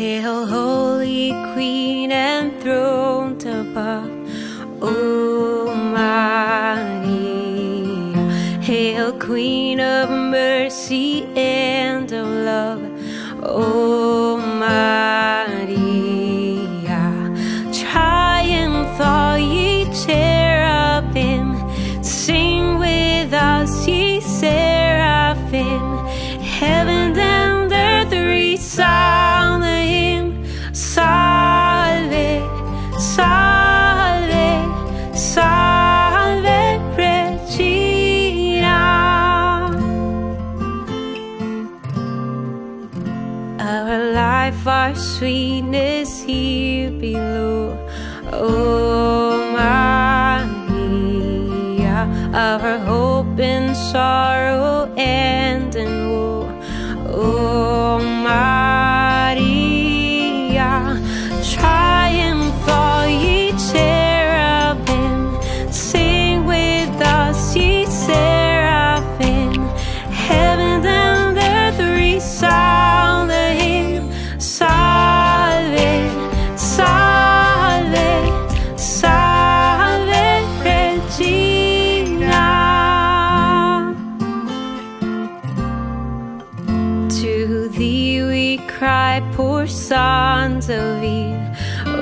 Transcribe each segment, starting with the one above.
Hail, Holy Queen, enthroned above, O Maria. Hail, Queen of mercy and of love, O Maria. Triumph, all ye cherubim, sing with us, ye seraphim. Heaven and earth resound the hymn, Salve, Salve, Salve Regina. Our life, our sweetness here below, O Maria. Our hope in sorrow and in woe, O Maria. Triumph, all ye cherubim, sing with us, ye seraphim. Heaven and earth resound the hymn, Salve, Salve, Salve Regina. To thee we cry, poor sons of Eve, O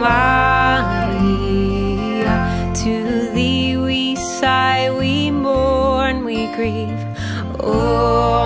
Maria. To thee we sigh, we mourn, we grieve, O